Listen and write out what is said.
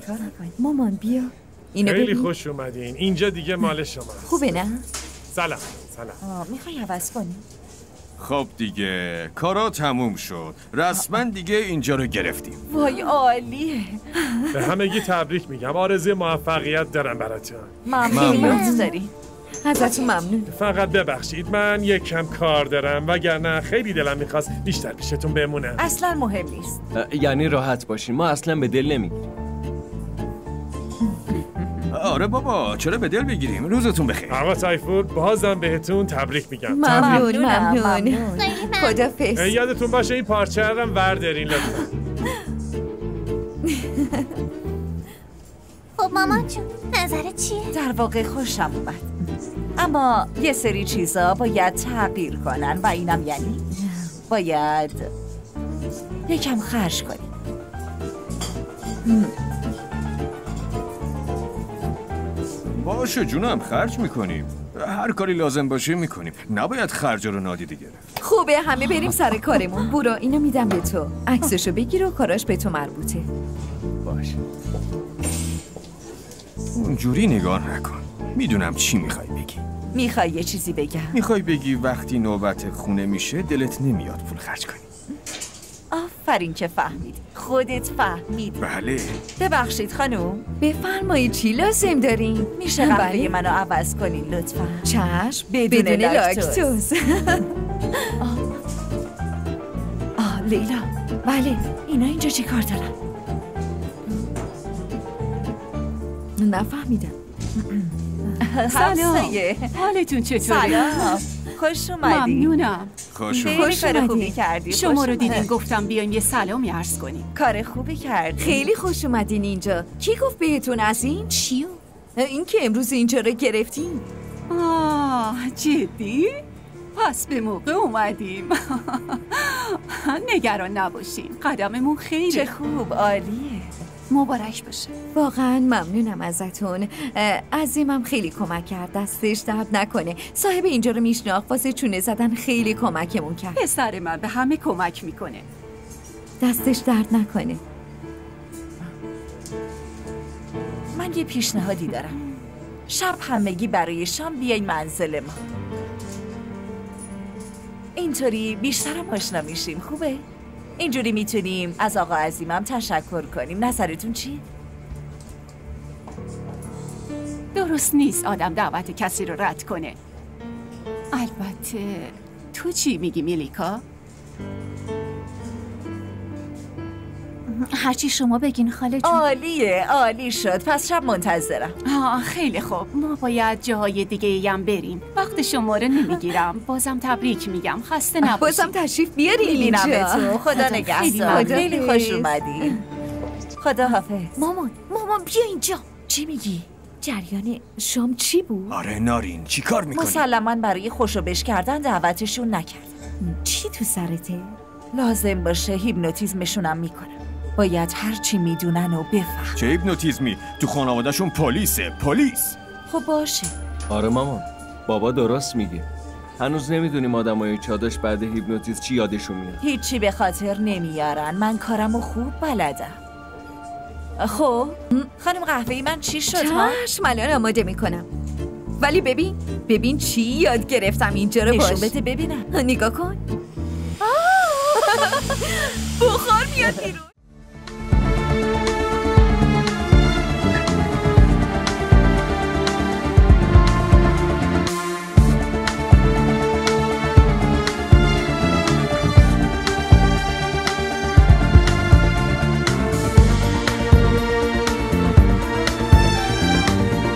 چیکار کنیم؟ مامان بیا. اینو خیلی خوش اومدین. اینجا دیگه مال شماست. خوبه نه؟ سلام. سلام. میخوای عوض کنیم؟ خب دیگه کارا تموم شد. رسما دیگه اینجا رو گرفتیم. وای عالیه. به همگی تبریک میگم. آرزوی موفقیت دارم براتون. ممنون داری. ازتون ممنون. فقط ببخشید من یک کم کار دارم وگرنه خیلی دلم میخواست بیشتر پیشتون بمونم. اصلا مهم نیست. یعنی راحت باشین ما اصلا به دل نمیگیریم. آره بابا چرا به دل بگیریم؟ روزتون بخیر. آقا تایفور بازم بهتون تبریک میگم. ممنون ممنون. خدافظ. یادتون باشه این پارچه رو بردارین لطفا. خب مامان جون نظرت چیه؟ در واقع خوشم اومد. اما یه سری چیزا باید تغییر کنن و اینم یعنی باید یکم خرج کنیم. باشه جونم خرج میکنیم. هر کاری لازم باشه میکنیم. نباید خرج رو نادیده گرفت. خوبه همه بریم سر کارمون. برو اینو میدم به تو. عکسشو بگیر و کاراش به تو مربوطه. باشه. اونجوری نگاه نکن. میدونم چی میخوای بگی. میخوای یه چیزی بگم؟ میخوای بگی وقتی نوبت خونه میشه دلت نمیاد پول خرج کنی. آفرین که فهمیدی. خودت فهمیدی. بله. ببخشید خانم. بفرمایید چی لازم دارین؟ میشه برای منو عوض کنین لطفا؟ چشم بدون لاکتوز. لیلا. بله. اینا اینجا چی کار دارن؟ نفهمیدم. سلام. حالتون چطوره؟ سلام. خوش اومدید. ممنونم. خوش اومدید. شما رو دیدین گفتم بیایم یه سلامی عرض کنیم. کار خوبی کردین. خیلی خوش اومدین اینجا. کی گفت بهتون از این؟ چیو؟ این که امروز اینجا رو گرفتیم. جدی؟ پس به موقع اومدیم. نگران نباشین. قدممون خیلی چه خوب. عالیه. مبارک باشه. واقعا ممنونم ازتون. عظیمم خیلی کمک کرد. دستش درد نکنه. صاحب اینجا رو میشناخت. واسه چونه زدن خیلی کمکمون کرد. پسر من به همه کمک میکنه. دستش درد نکنه. من یه پیشنهادی دارم. شب همگی برای شام بیاین منزل ما. اینطوری بیشترم آشنا میشیم. خوبه؟ اینجوری میتونیم از آقا عظیمم تشکر کنیم. نظرتون چی؟ درست نیست آدم دعوت کسی رو رد کنه. البته تو چی میگی میلیکا؟ هرچی شما بگین خاله جون. عالیه. عالی شد. پس شب منتظرم. خیلی خوب. ما باید جاهای دیگه هم بریم. وقت شما رو نمیگیرم. بازم تبریک میگم. خسته نباشید. بازم تشریف بیارین اینجا. خدا نگهدار. خیلی خوش اومدین. خدا حافظ. مامان بیا اینجا. چی میگی؟ جریان شام چی بود؟ آره نارین چی کار میکنی؟ مسلما برای خوشو بش کردن دعوتشون نکرد. چی تو سرته؟ لازم باشه هیپنوتیزمشونم میکنم. باید هرچی میدونن و بفهم. چه هیپنوتیزمی؟ تو خانوادهشون پلیسه. پلیس. خب باشه. آره مامان بابا درست میگه. هنوز نمیدونیم آدمای چاداش بعد هیپنوتیزم چی یادشون میاد. هیچی به خاطر نمیارن. من کارمو خوب بلدم. خب خانم قهوه‌ای من چی شد؟ چشم الان آماده میکنم. ولی ببین چی یاد گرفتم اینجا رو. باش بده ببینم. نگاه کن. بخار میاد بیرون.